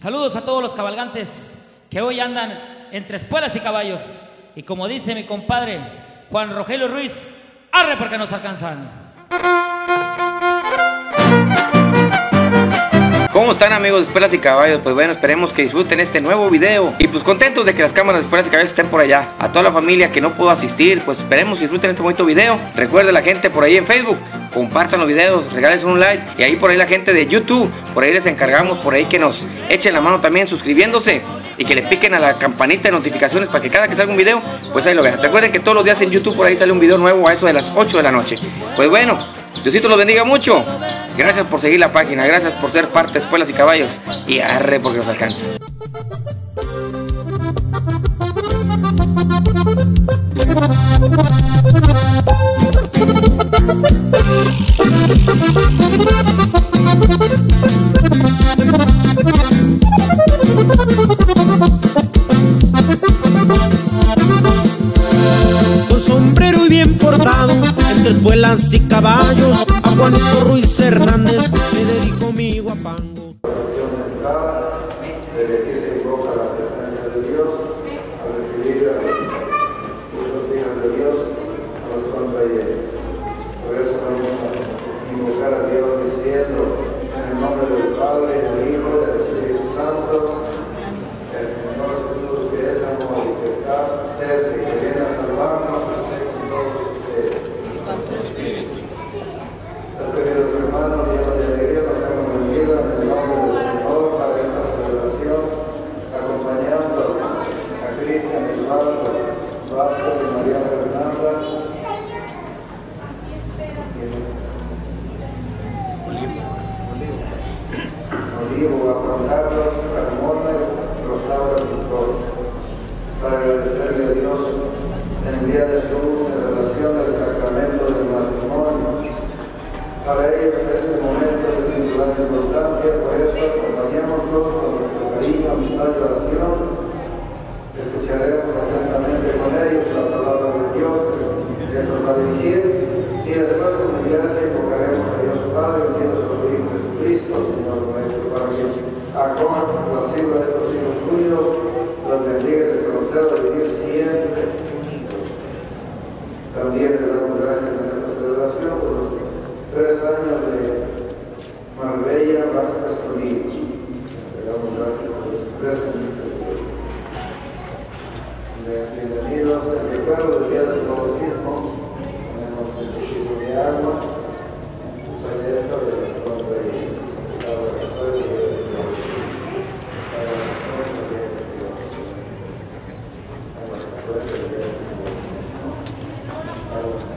Saludos a todos los cabalgantes que hoy andan entre espuelas y caballos. Y como dice mi compadre Juan Rogelio Ruiz, ¡arre porque nos alcanzan! ¿Cómo están, amigos de Espuelas y Caballos? Pues bueno, esperemos que disfruten este nuevo video. Y pues contentos de que las cámaras de Espuelas y Caballos estén por allá. A toda la familia que no pudo asistir, pues esperemos que disfruten este bonito video. Recuerden, la gente por ahí en Facebook, compartan los videos, regales un like. Y ahí por ahí la gente de YouTube, por ahí les encargamos, por ahí que nos echen la mano también suscribiéndose. Y que le piquen a la campanita de notificaciones para que cada que salga un video, pues ahí lo vean. Recuerden que todos los días en YouTube por ahí sale un video nuevo a eso de las 8 de la noche. Pues bueno, Diosito los bendiga mucho. Gracias por seguir la página, gracias por ser parte de Espuelas y Caballos. Y arre porque nos alcanza. Con sombrero y bien portado, entre espuelas y caballos, a Juanito Ruiz Hernández me dedico mi guapango. Desde aquí se invoca la presencia de Dios a recibir a los hijos de Dios, a los contrayentes. Por eso vamos a invocar a Dios diciendo: en el nombre del Padre, del Hijo y del Espíritu Santo, el Señor Jesús, que es amor y que está cerca y que viene a salvarnos, esté con todos ustedes. Los queridos hermanos, llenos de alegría, nos hemos reunido en el nombre del Señor para esta celebración, acompañando a Cristian Leonardo, Vázquez y María Fernanda. Olivo, a Juan Carlos, Carmona, Rosaura Pintor, para agradecerle a Dios en el día de su celebración del sacramento del matrimonio. Para ellos este momento es de singular importancia, por eso acompañémoslos con nuestro cariño, amistad y oración. Escucharemos atentamente con ellos la palabra de Dios que nos va a dirigir y después con mi gracia invocaremos a Dios Padre, el Dios de su Hijo Jesucristo, Señor nuestro, para que acoja complacido a estos hijos suyos, los bendiga y les conserve a vivir siempre. También le damos gracias en esta celebración por los 3 años de Marbella, Vázquez Unidos. Le damos gracias por los 3 años. Bienvenidos al recuerdo del día de su bautismo. Tenemos el poquito de agua, su belleza de las contraídas, el laboratorio de Dios, para la fuerza de Dios, para la fuerza de Dios, para la fuerza de Dios.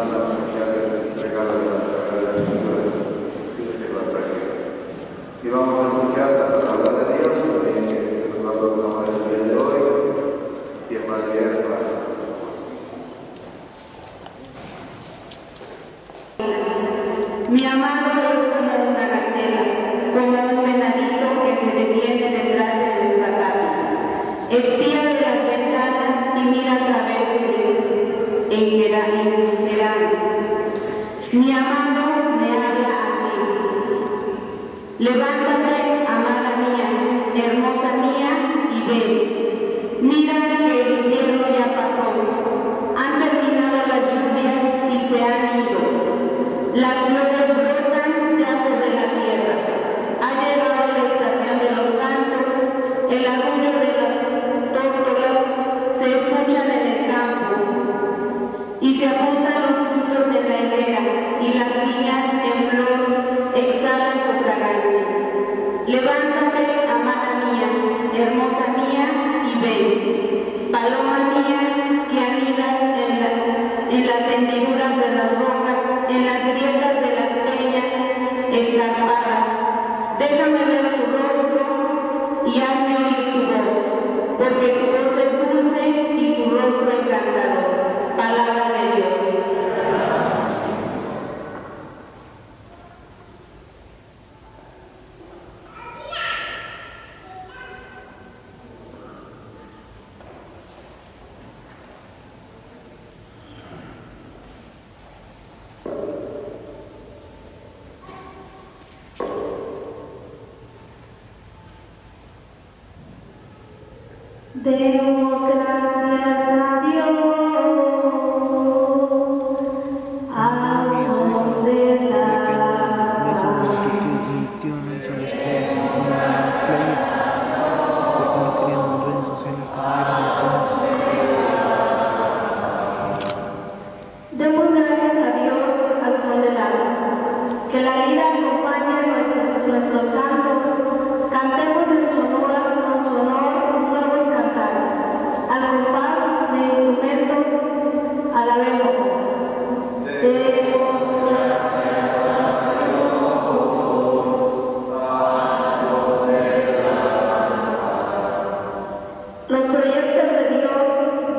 hermana parroquial del regalo de las Sagradas Escrituras, les que lo trajeron. Y vamos a escuchar la palabra de Dios, también que nos va a proclamar el día de hoy, y el Padre Hermanos. Mi amado es como una gacela, como un venadito que se detiene detrás del desplazado. Espía de las ventanas y mira a través de enjeran. Mi amado me habla así: levántate, amada mía, hermosa mía, y ve. Mira que el invierno ya pasó, han terminado las lluvias y se han ido. Las flores demos gracias a Dios al son de demos gracias a Dios al son del alba, que la vida acompaña nuestros cantos, cantemos en su honor, con su honor. Al compás de instrumentos, alabemos. Demos gracias a Dios, al son del alba. Los proyectos de Dios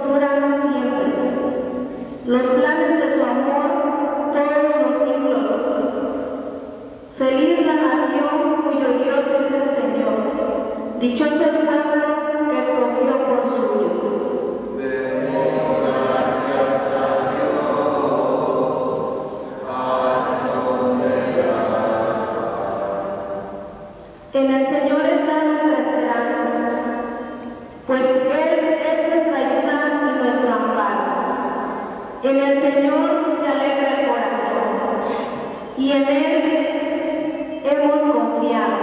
duran siempre. Los planes de su amor, todos los siglos. Feliz la nación cuyo Dios es el Señor. Dichoso el pueblo que escogió por suyo. Demos gracias a Dios, al son del alba. En el Señor está nuestra esperanza, pues Él es nuestra ayuda y nuestro amparo. En el Señor se alegra el corazón, y en Él hemos confiado.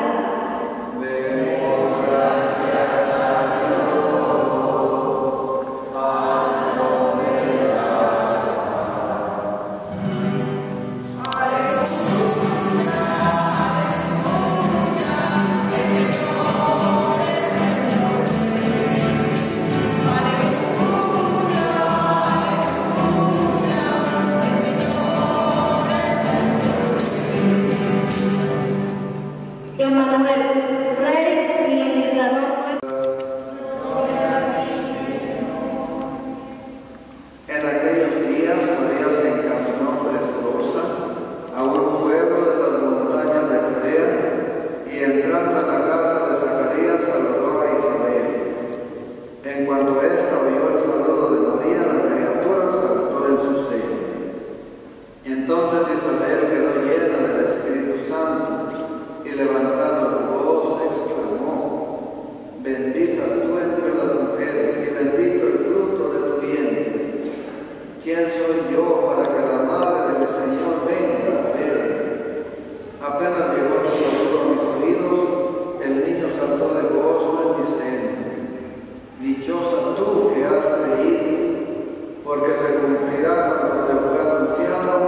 Porque se cumplirá cuando te fue anunciado.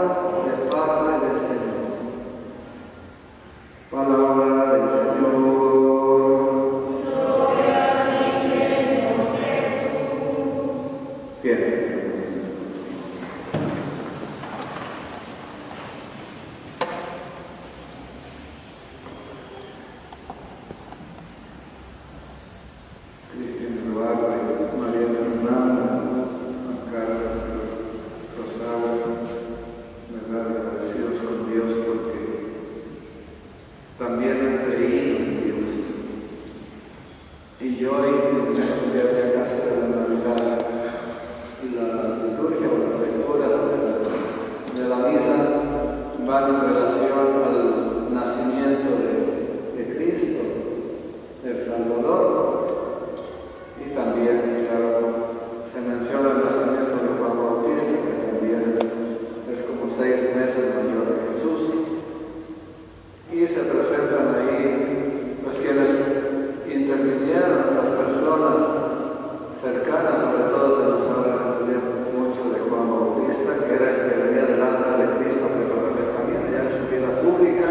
va en relación al nacimiento de Cristo, del Salvador, y también, claro, se menciona el nacimiento de Juan Bautista, que también es como 6 meses mayor que Jesús, y se presentan ahí pues quienes intervinieron, las personas cercanas, sobre todo se nos habla en estos días mucho de Juan Bautista, que era el que venía delante de Cristo a preparar el camino ya en su vida pública.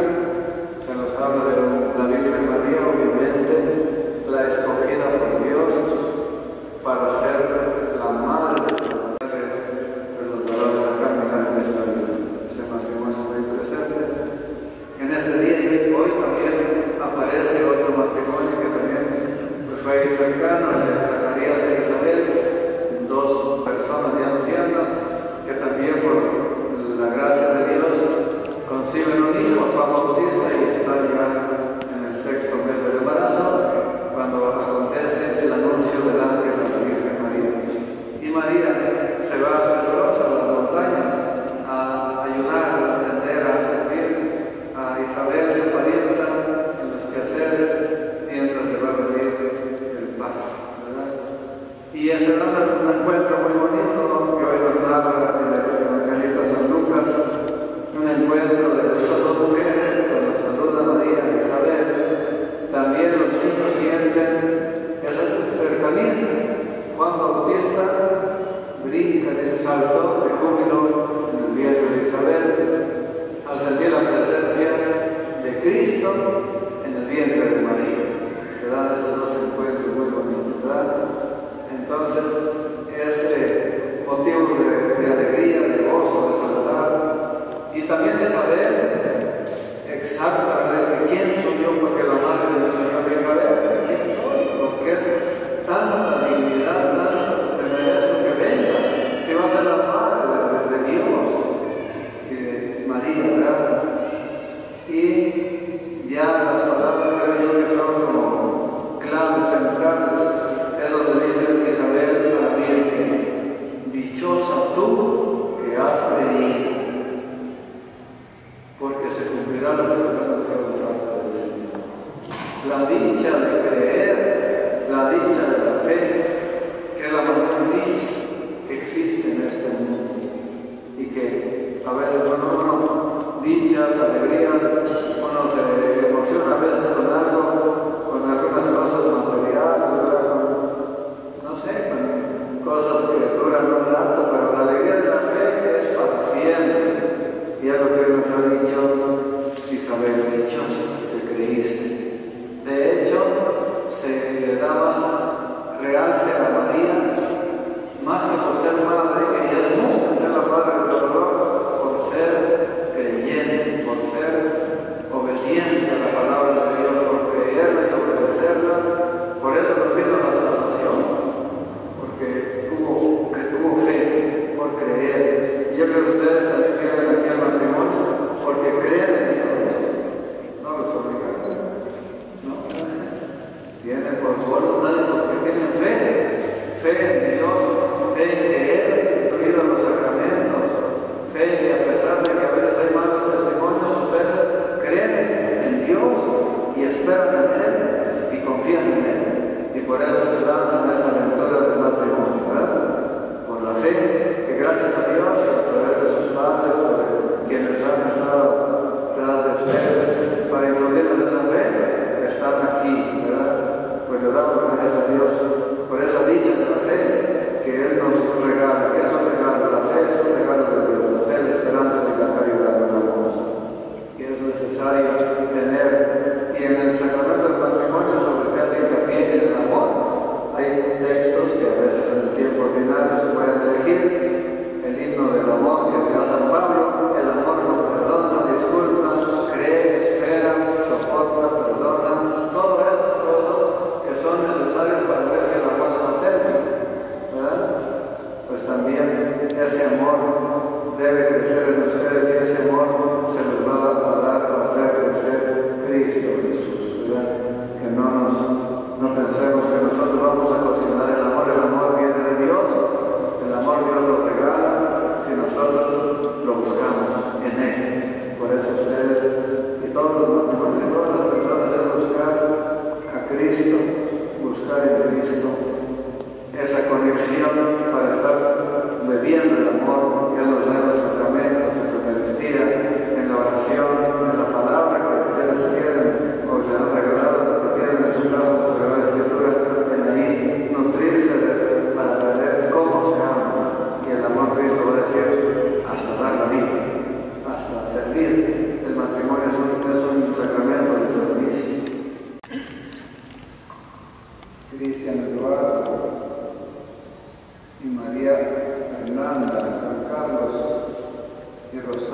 Se nos habla de la Virgen María, obviamente la escogida por Dios para ser la madre de los valores a caminar en esta vida. Este matrimonio está ahí presente. En este día y hoy también aparece otro matrimonio que también pues, fue cercano, el de Zacarías e Isabel, 2 personas ya ancianas que también por la gracia de Dios conciben un hijo, Juan Bautista, y está ya en el 6º mes del embarazo cuando acontece el anuncio del ángel a la Virgen María. Y María se va apresurosa a las montañas a ayudar, a atender, a servir a Isabel, su parienta, en los quehaceres, mientras le va a venir el parto. Y ese es un encuentro muy bonito que hoy nos narra el evangelista San Lucas, un encuentro de esas 2 mujeres que cuando saludan a María y Isabel, también los niños sienten esa cercanía. Juan Bautista brinca en ese salto de júbilo en el vientre de Isabel al sentir la presencia de Cristo en el vientre de María. Se dan esos 2 encuentros muy bonitos, ¿verdad? Entonces, ese motivo de alegría, de gozo, de saludar. Y también de saber exacta, ¿verdad?, de quién soy yo, porque la madre del Señor venga a ver quién soy, porque tanta dignidad, tanta merezco que venga, si va a ser la madre de Dios, María, ¿verdad? Y ya las palabras de Dios que son como claves centrales. Es donde dice Isabel a la Virgen: dichosa tú que has creído, porque se cumplirá lo que te ha anunciado de parte del Señor. La dicha de creer, la dicha de la fe, que es la mayor dicha que existe en este mundo, y que a veces cuando uno dichas, alegrías, uno se emociona a veces con algo, con algunas cosas materiales, cosas que duran un rato, pero la alegría de la fe es para siempre. Y es lo que nos ha dicho Isabel: dichosa que creíste. De hecho, se le da más realce a María, más que por ser madre, que ella es mucho, ser la madre del dolor, por ser creyente, por ser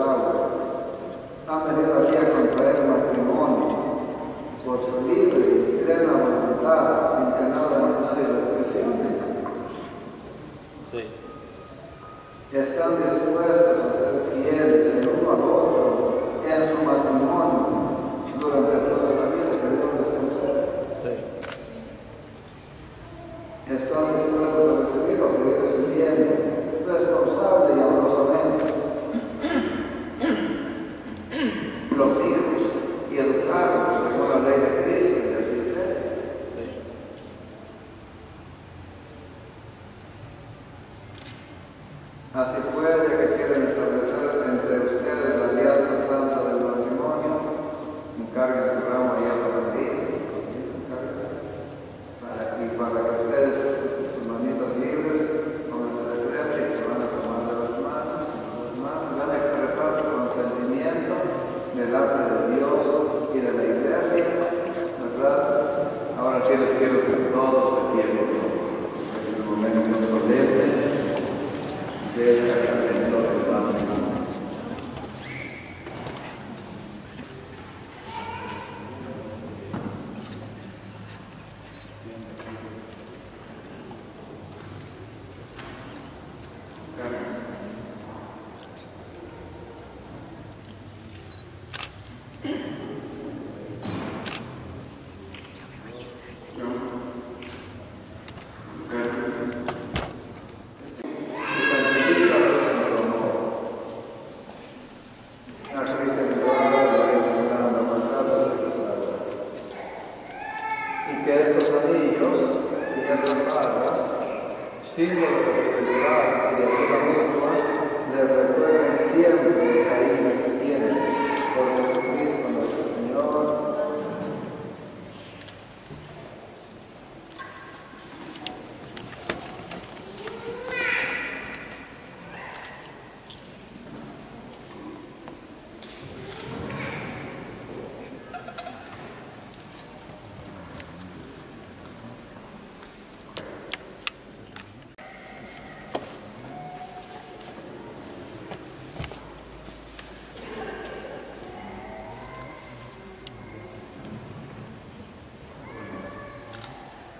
agua. Han venido aquí a contraer matrimonio por su libre y plena voluntad, sin que nadie les presione. Sí. Están dispuestos a ser fieles el uno al otro en su matrimonio durante toda la vida que Dios les concede. Sí. Están dispuestos a recibir o seguir recibiendo responsable y amorosamente. Los hijos y educarlos según la ley de Cristo y de su iglesia. Sí. Así puede que quieren establecer entre ustedes la alianza santa del matrimonio. Encarguen su ramo allá para el día. Y para que ustedes, sus manitos libres, con esta destreza y se van a tomar de las manos, van a expresar su consentimiento delante de Dios y de la Iglesia, ¿verdad? Ahora sí les quiero que todos se pierdan. Es el momento solemne del sacramento del matrimonio.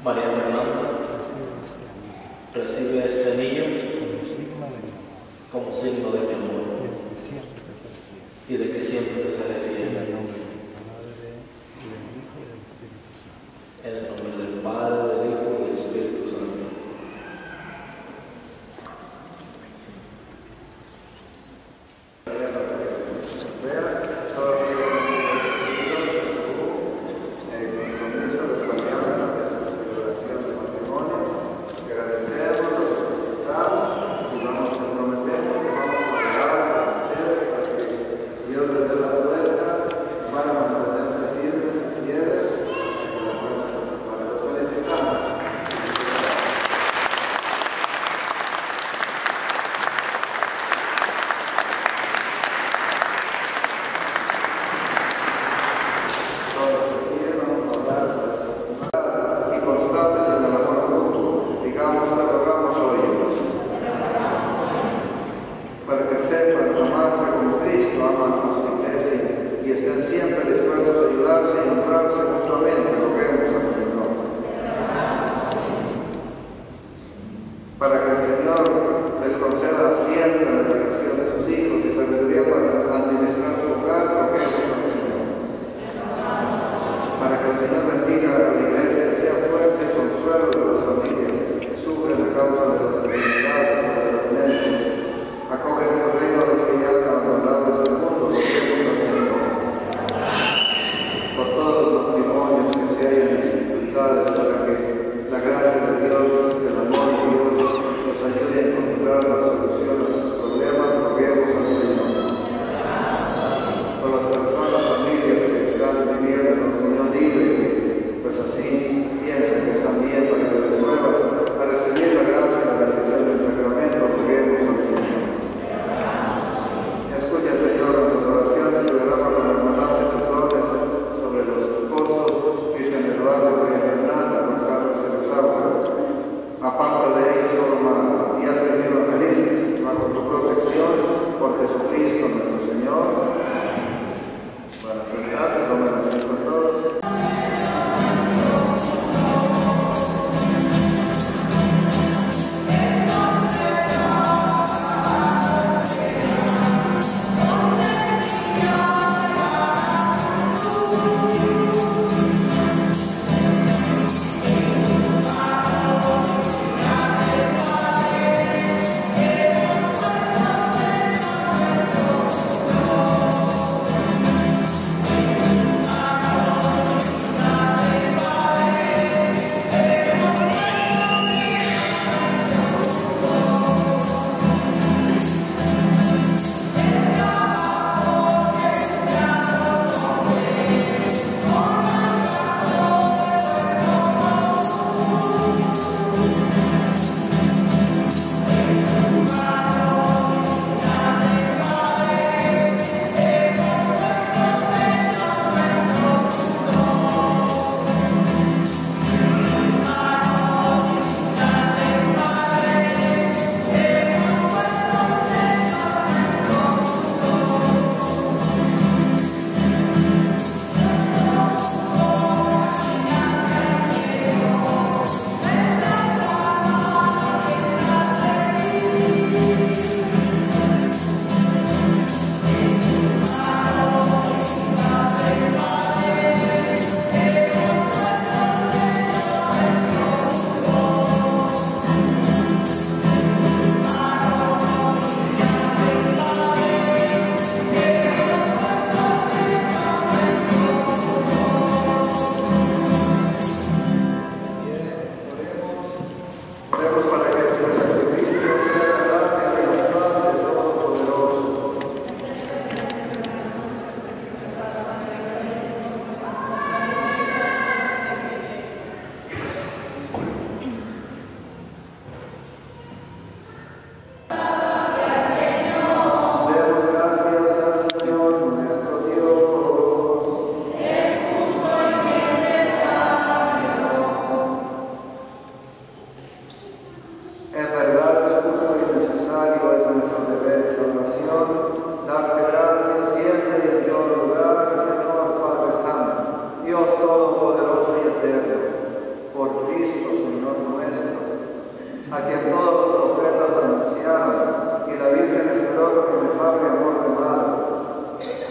María Fernanda, recibe a este niño como signo de tu amor y de que siempre te seré fiel. En el nombre del Padre, del Hijo y del Espíritu Santo. Para que sepan amarse como Cristo ama a nosotros.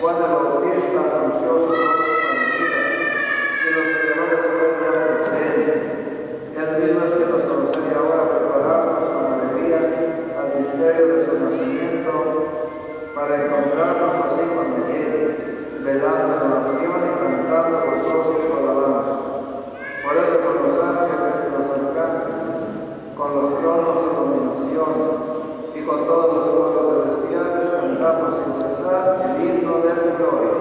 cuando la orquesta ansiosa de los seguidores fue el mismo es que nos conocería ahora prepararnos con alegría al misterio de su nacimiento para encontrarnos así cuando quiere, le dan la oración y cantando gozosos y alabanza. Por eso con los ángeles y los arcángeles, con los tronos y dominaciones, y con todos los coros celestiales cantamos sin cesar el himno de tu gloria.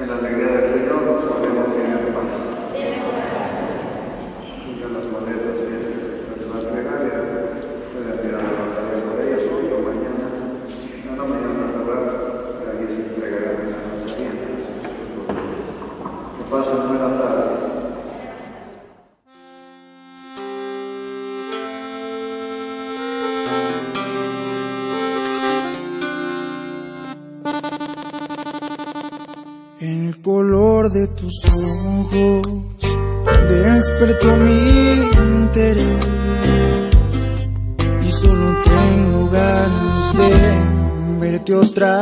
En la alegría del Señor nos podemos ir en paz. Y las monedas, si es que les va a entregar, pueden tirar la batalla por ellas hoy o mañana. No, mañana cerrar, ahí se entregará en la notaría. Que pasen buena tarde. De tus ojos despertó mi interés y solo tengo ganas de verte otra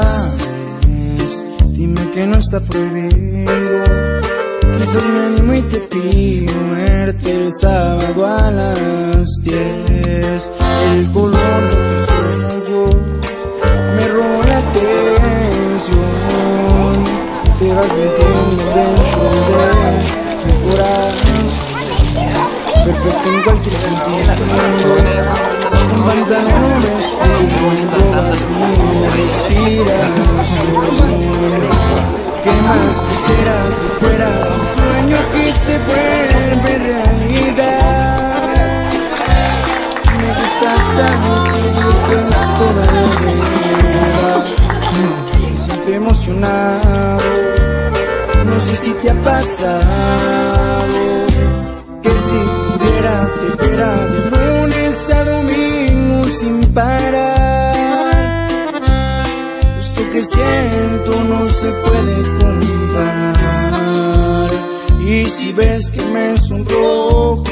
vez. Dime que no está prohibido, quizás me animo y te pido verte el sábado a las 10. El color de tus ojos me robó la atención. Te vas metiendo dentro de mi corazón, perfecto en cualquier sentido. Un pantalón vestido, robas mi respiración. ¿Qué más quisiera que fueras un sueño que se vuelve realidad? Me gustas tanto y eso es toda la vida. Siempre emocionado. No sé si te ha pasado que si pudiera te espera de lunes a domingo sin parar. Esto que siento no se puede comparar. Y si ves que me sonrojo,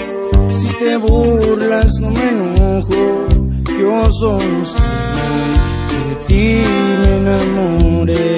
si te burlas no me enojo. Yo solo sé que de ti me enamoré.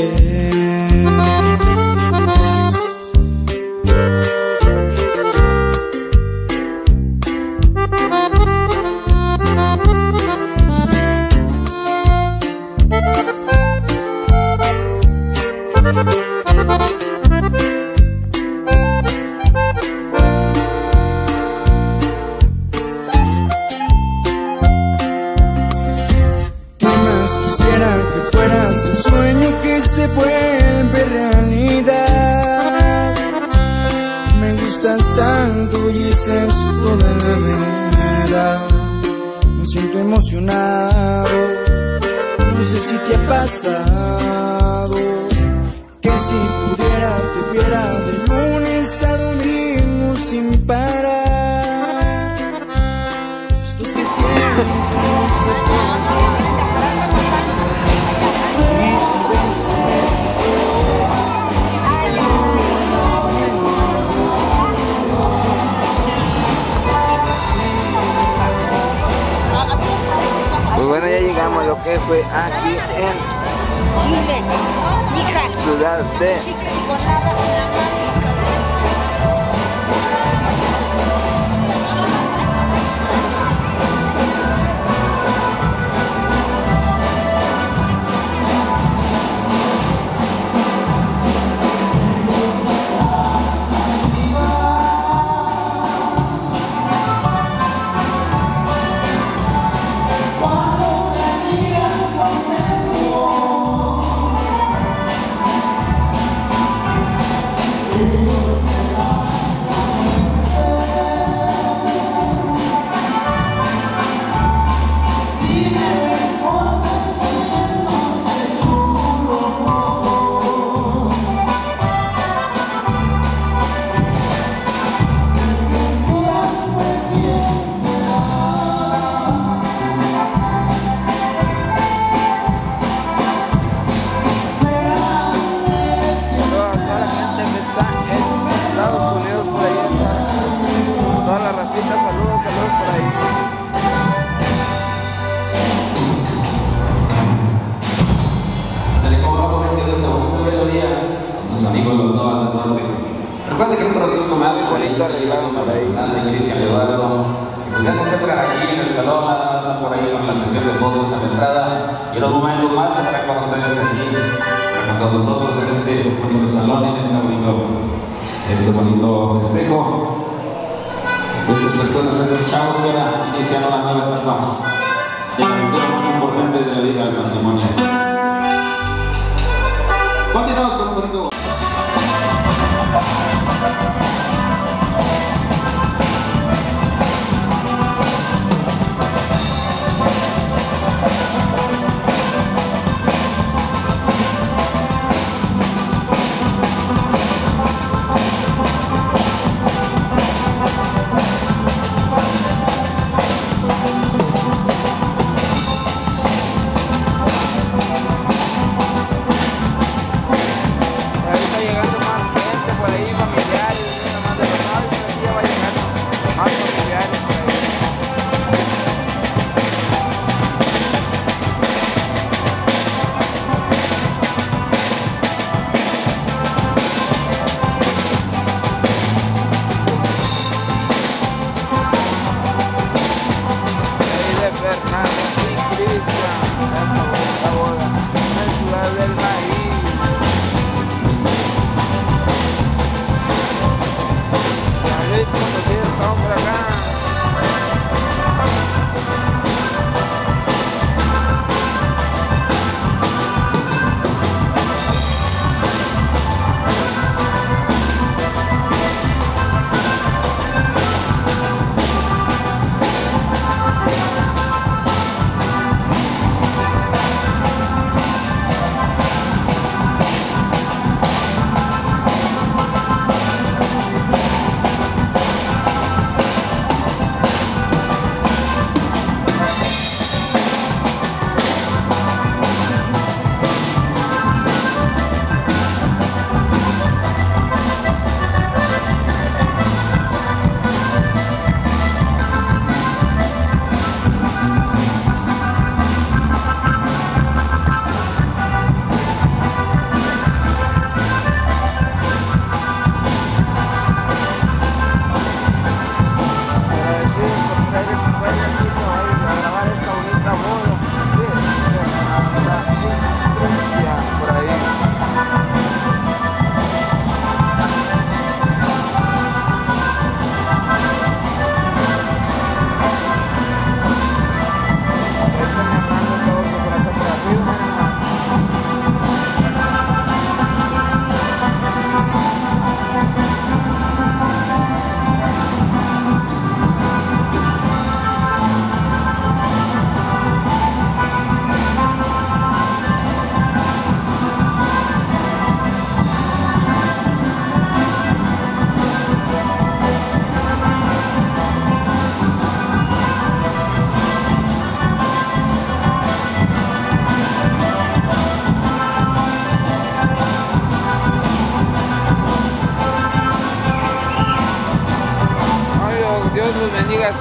Continuamos con un bonito.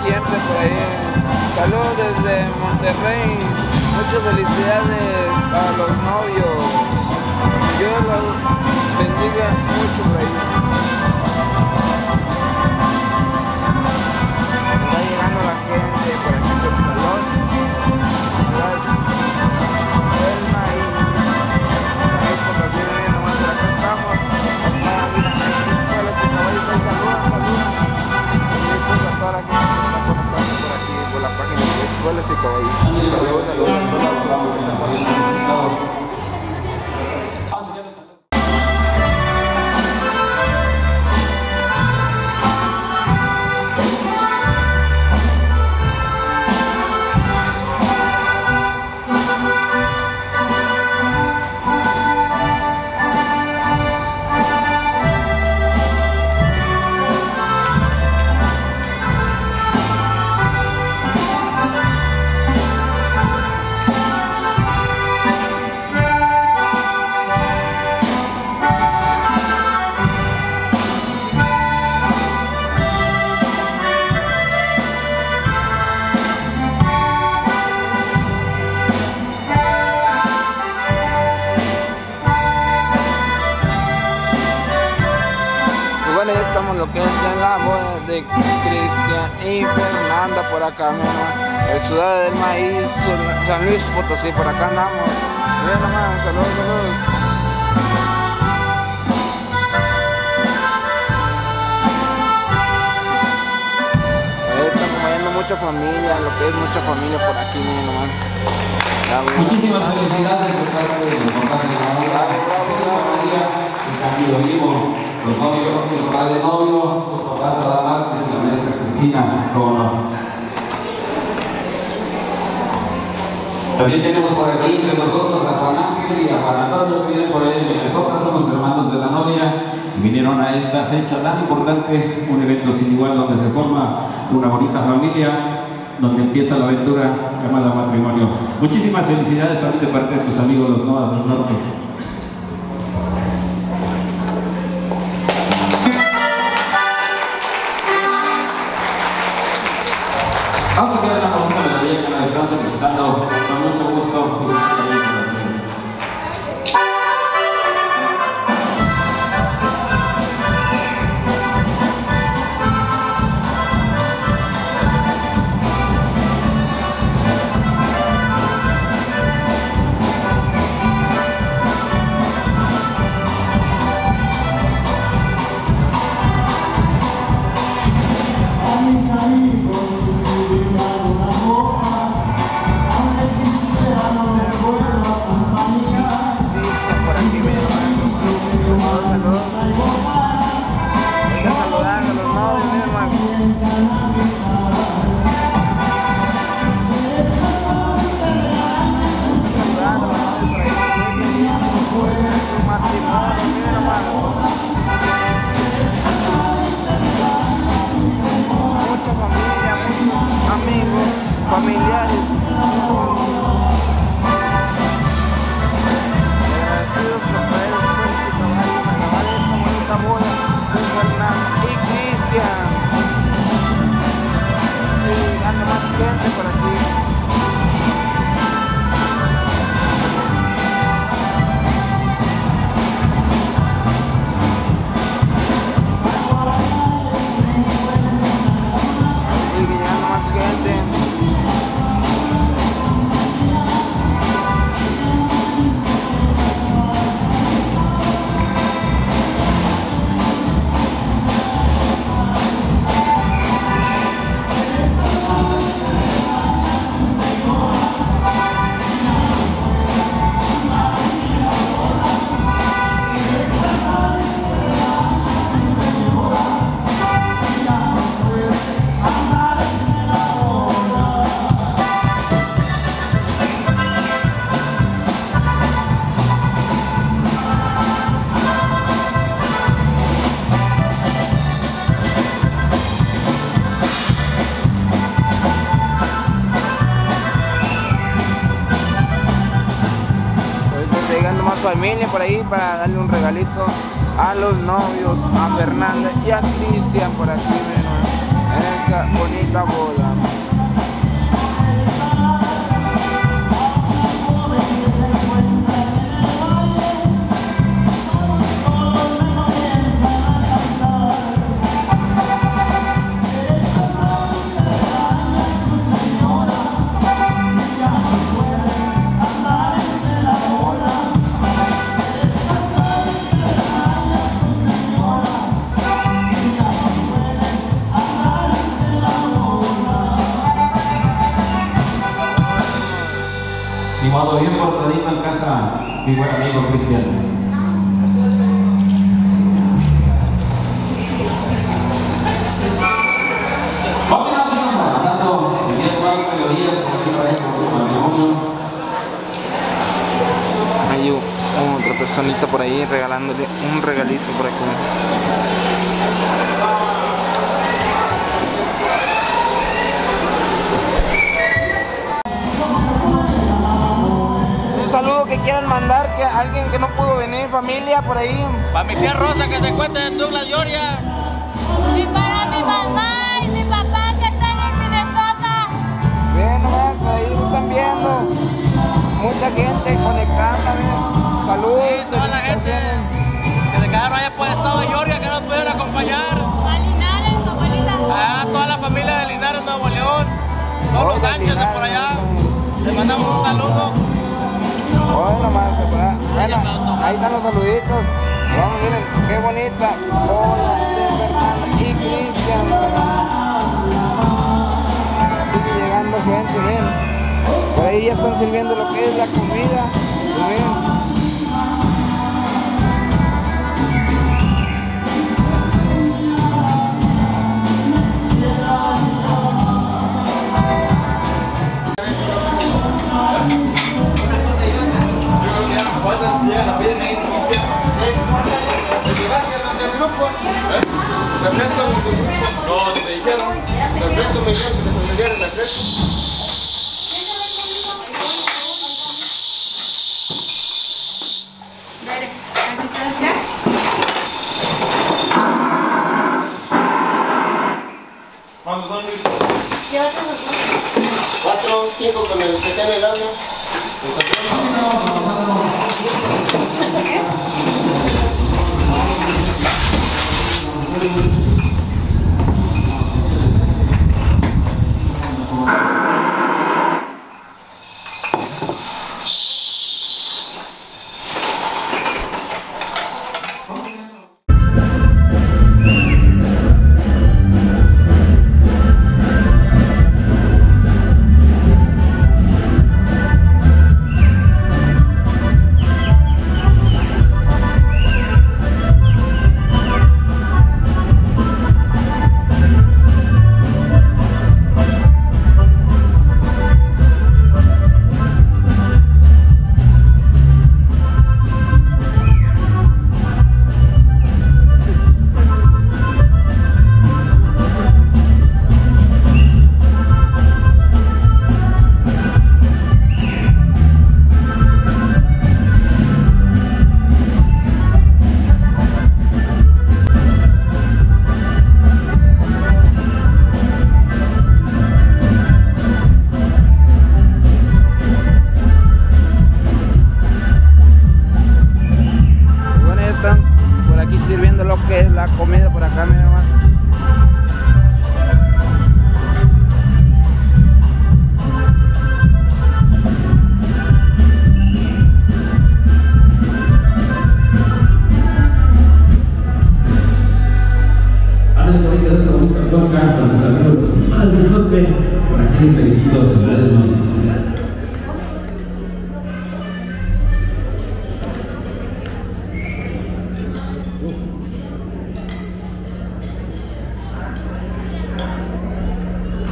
Siempre por ahí. Saludos desde Monterrey. Muchas felicidades a los novios. Dios los bendiga mucho por ahí. Está llegando la gente por aquí del salón. Ahí por la ciudad nomás de acá estamos. Acá mira, aquí los caballos. Saludos a toda la gente. Espuelas y Caballos. De Cristian y Fernanda por acá, ¿no? El Ciudad del Maíz, San Luis Potosí, por acá andamos. Bien, nomás, saludos, saludos. Ahí estamos viendo mucha familia, lo que es mucha familia por aquí, miren nomás. Muchísimas felicidades por parte de los papás de la María, el amigo vivo. Los novios, los papás de novio, sus papás a la Martes y la maestra Cristina, como no. También tenemos por aquí entre nosotros a Juan Ángel y a Juan Antonio, que vienen por ahí de Minnesota, son los hermanos de la novia, y vinieron a esta fecha tan importante, un evento sin igual donde se forma una bonita familia, donde empieza la aventura llamada matrimonio. Muchísimas felicidades también de parte de tus amigos los Novas del Norte. Vamos a quedar en la pregunta de la bella que nos están solicitando con mucho gusto. familia por ahí para darle un regalito a los novios, a Fernanda y a Cristian por aquí, en esta bonita boda. Todo bien portadito en casa, mi buen amigo Cristian. Continuamos avanzando, tenía cuatro melodías aquí para este matrimonio. Hay otra personita por ahí regalándole un regalito por aquí. Quieran mandar que alguien que no pudo venir, familia, por ahí. Para mi tía Rosa que se encuentra en Douglas, Georgia. Y para mi mamá y mi papá que están en Minnesota. Bien, nomás, por ahí se están viendo. Mucha gente conectada también. Saludos. Sí, toda la gente que se quedaron allá por el estado de Georgia que nos pudieron acompañar. A Linares, tu abuelita. A toda la familia de Linares, Nuevo León. Todos los Sánchez por allá. Les mandamos un saludo. Bueno, Marta, por ahí. Bueno, ahí están los saluditos. Vamos, miren, qué bonita. Hola, Fernanda y Cristian. Sigue llegando gente, miren. Por ahí ya están sirviendo lo que es la comida. Pues miren. ¿Cuántos son? Cuatro, cinco con el que tiene el audio.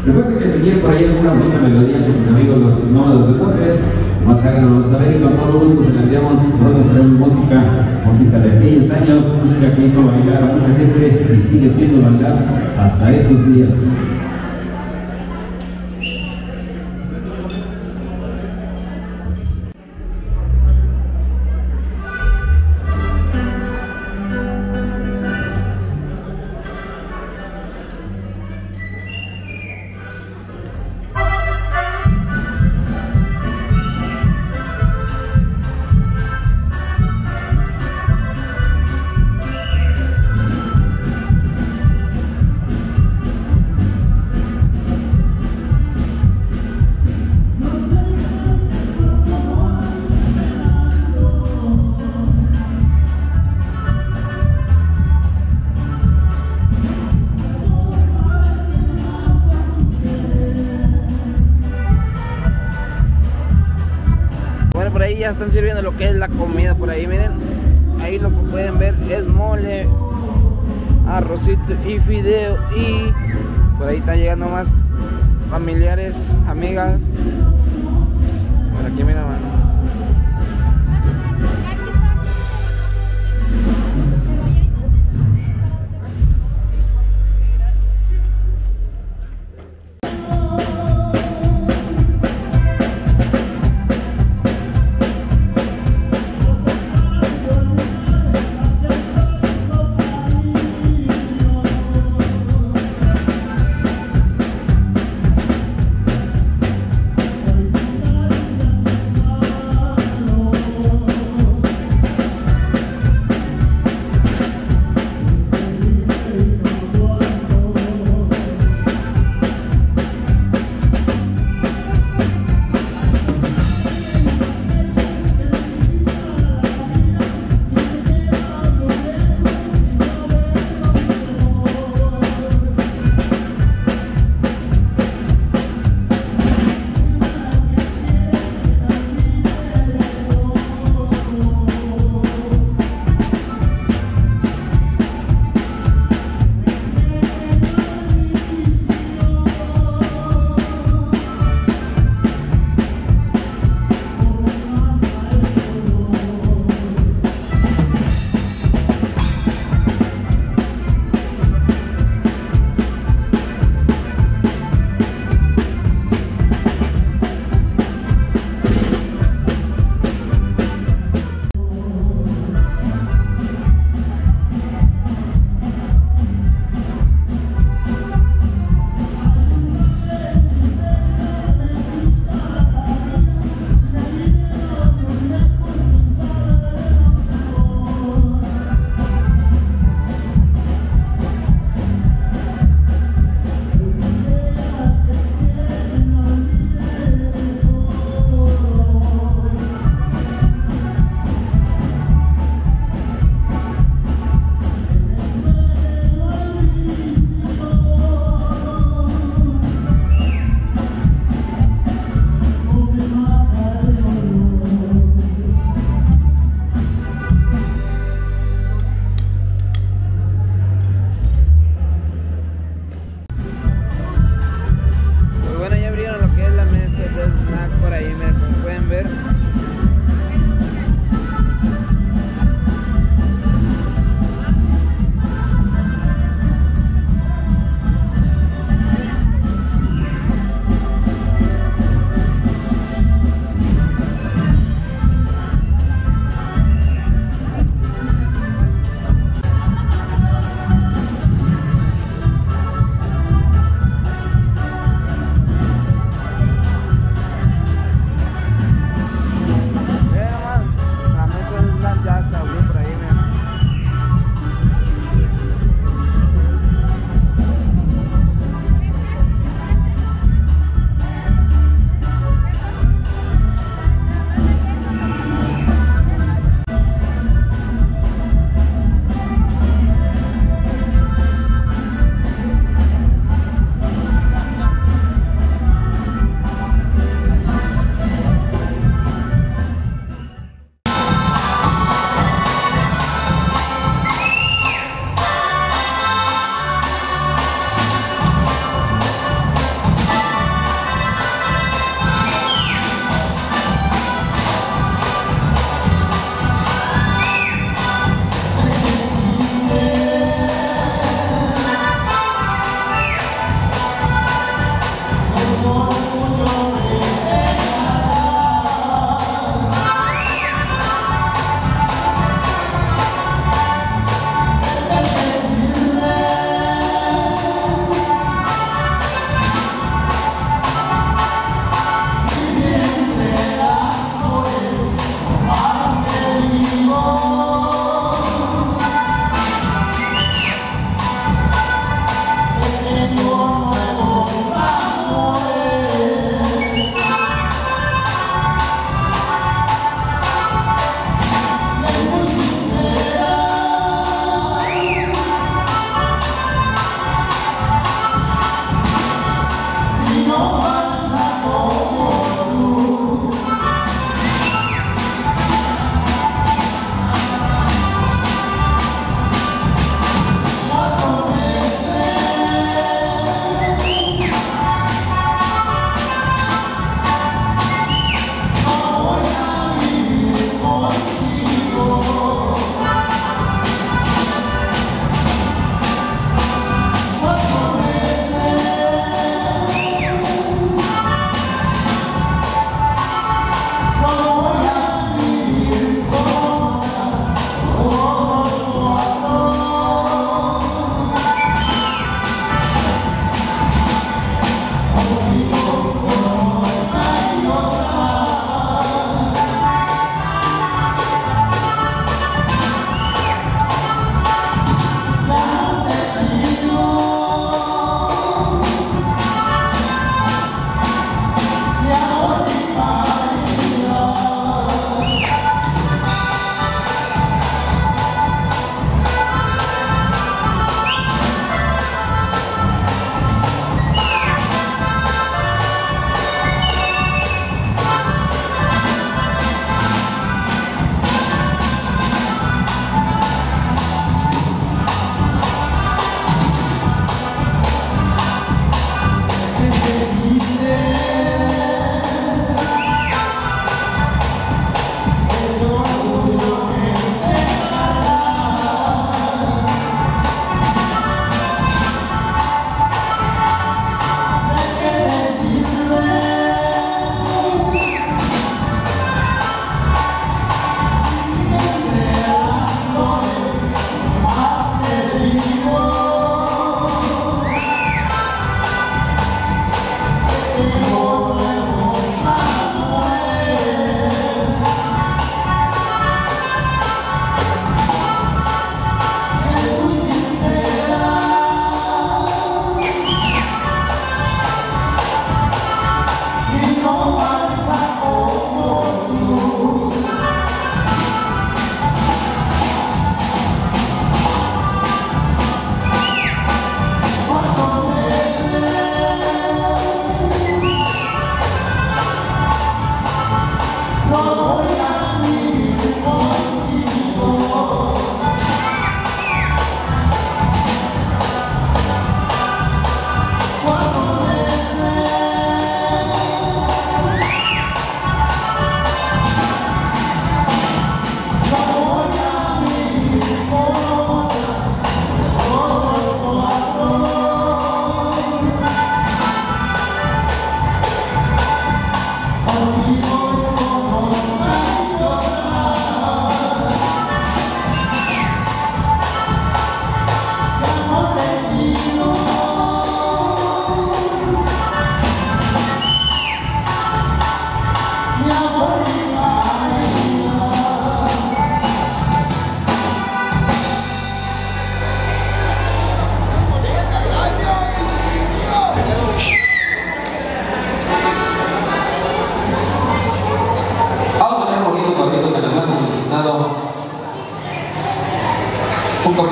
Recuerden que si quieren por ahí alguna bonita melodía con sus amigos los Novas del Norte, más háganos saber y con todo gusto se la enviamos. Nosotros traemos música de aquellos años, música que hizo bailar a mucha gente y sigue siendo bailar hasta estos días. ahí ya están sirviendo lo que es la comida por ahí, miren. Ahí lo que pueden ver es mole, arrocito y fideo, y por ahí están llegando más familiares, amigas. Por aquí miren, mano.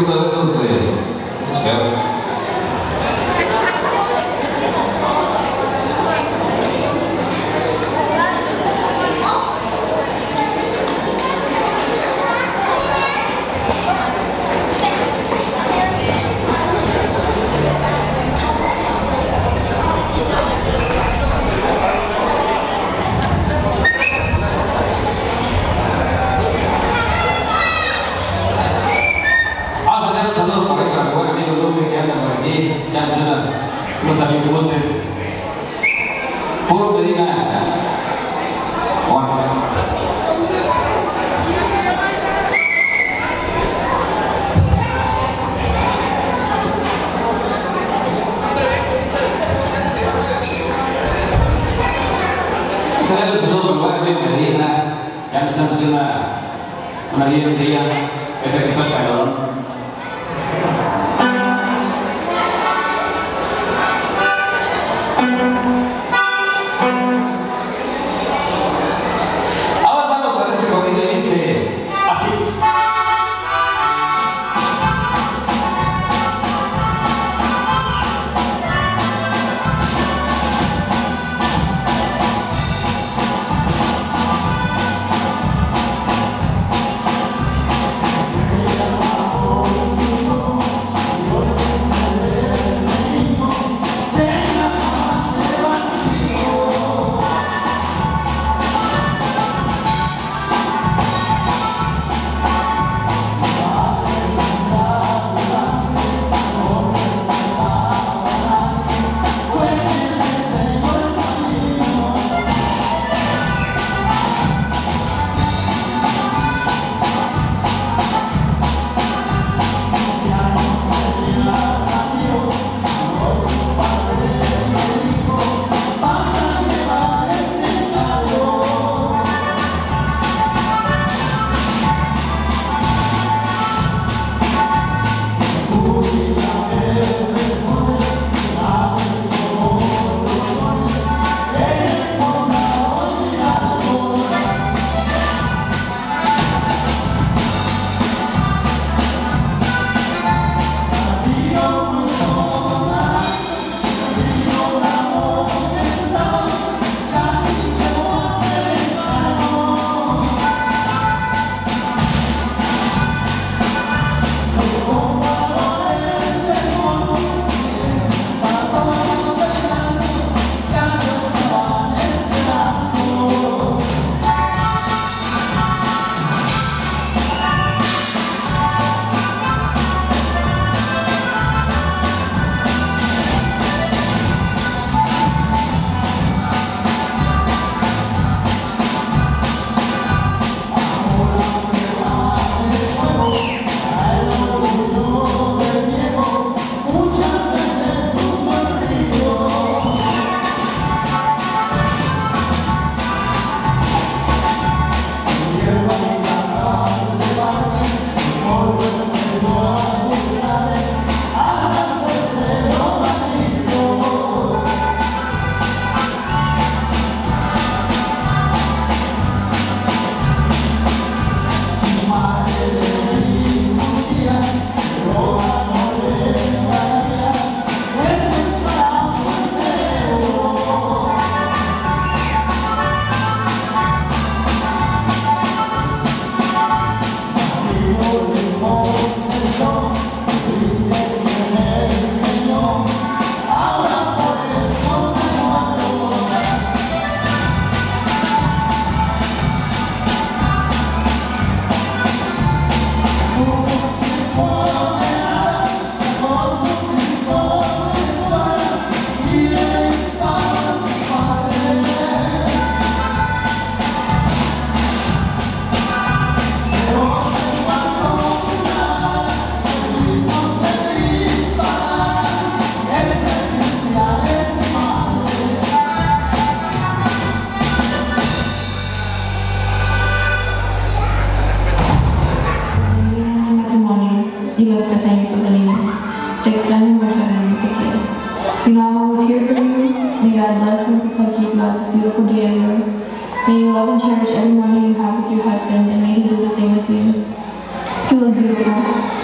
poquito de esos feos.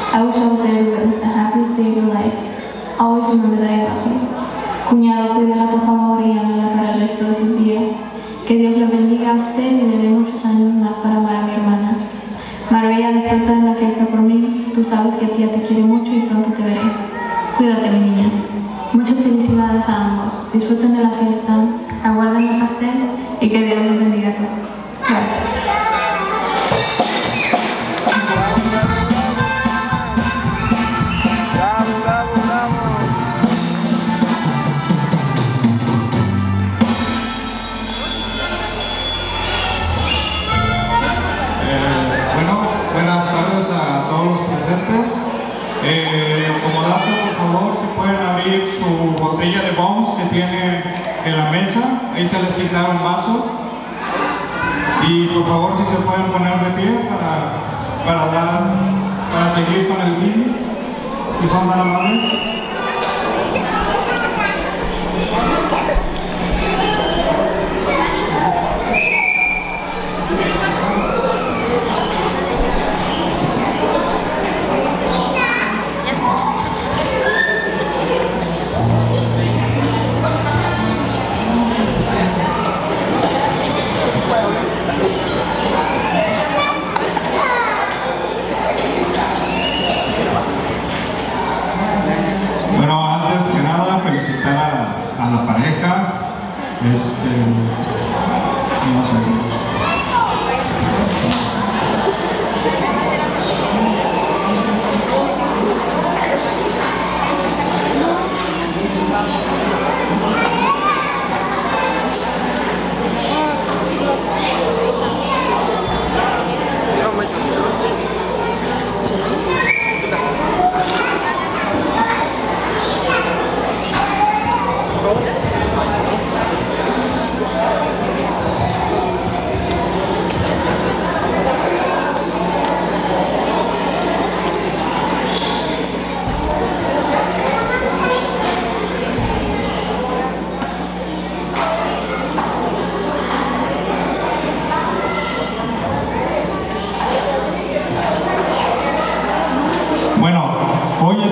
I wish I was there. it was the happiest day of your life. Always remember that I love you. Cuñado, cuídala por favor y ámela para el resto de sus días. Que Dios le bendiga a usted y le dé muchos años más para amar a mi hermana. Marbella, disfruta de la fiesta por mí. Tú sabes que tía te quiere mucho y pronto te veré. Cuídate, mi niña. Muchas felicidades a ambos. Disfruten de la fiesta, aguarden el pastel y que Dios los bendiga a todos. Gracias. Su botella de bombs que tiene en la mesa, ahí se le asignaron vasos y por favor si se pueden poner de pie para seguir con el brindis, si son tan amables. A la pareja,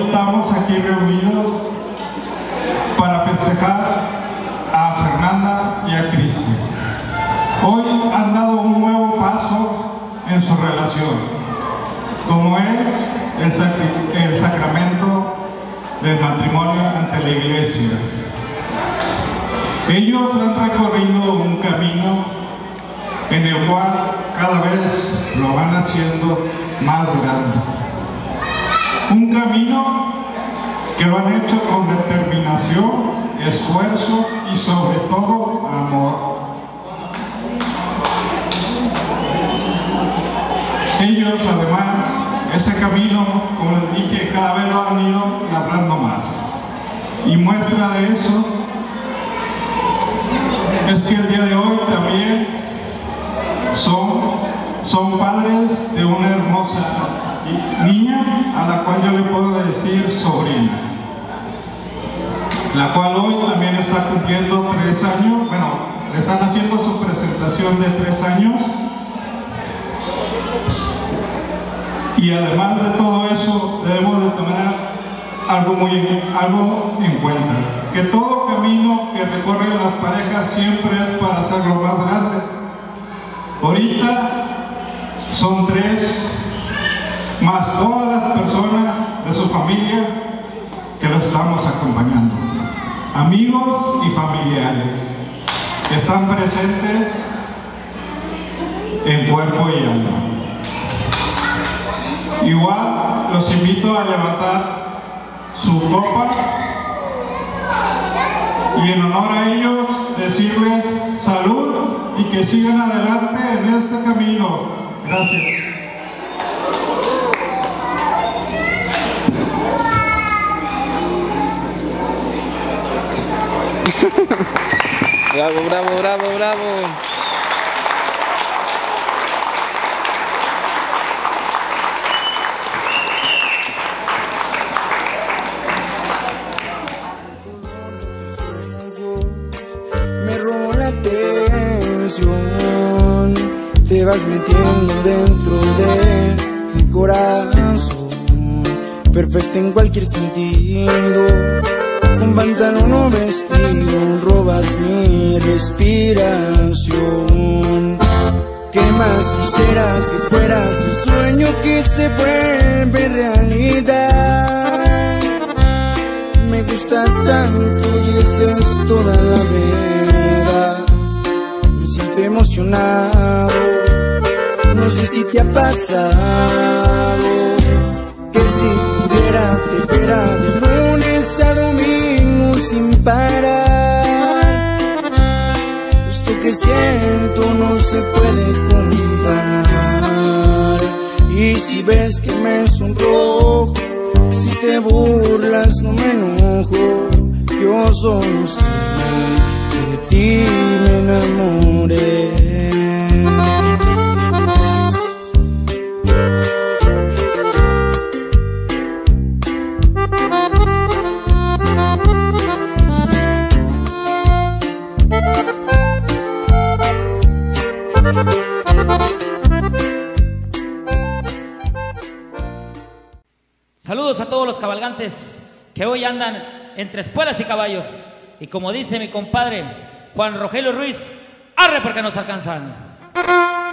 vamos a reunidos para festejar a Fernanda y a Cristian. Hoy han dado un nuevo paso en su relación, como es el sacramento del matrimonio ante la iglesia. Ellos han recorrido un camino en el cual cada vez lo van haciendo más grande. Un camino que lo han hecho con determinación, esfuerzo y sobre todo amor. Ellos además, ese camino, como les dije, cada vez lo han ido labrando más. Y muestra de eso es que el día de hoy también son padres de una hermosa niña a la cual yo le puedo decir sobrina, la cual hoy también está cumpliendo 3 años, bueno, le están haciendo su presentación de 3 años. Y además de todo eso debemos de tomar algo en cuenta, que todo camino que recorren las parejas siempre es para hacerlo más grande. Ahorita son 3 más todas las personas de su familia que lo estamos acompañando, amigos y familiares que están presentes en cuerpo y alma. Igual los invito a levantar su copa y en honor a ellos decirles salud y que sigan adelante en este camino. Gracias. Bravo, bravo, bravo, bravo. Me robó la atención. Te vas metiendo dentro de mi corazón. perfecta en cualquier sentido. Un pantalón o vestido, robas mi respiración. ¿Qué más quisiera que fueras el sueño que se vuelve realidad? Me gustas tanto y esa es toda la verdad. Me siento emocionado, no sé si te ha pasado, que si pudiera te viera de lunes a domingo sin parar. Esto que siento no se puede comparar. Y si ves que me sonrojo, si te burlas no me enojo, yo solo sé que de ti me enamoré. Saludos a todos los cabalgantes que hoy andan entre espuelas y caballos. Y como dice mi compadre Juan Rogelio Ruiz, ¡arre porque nos alcanzan!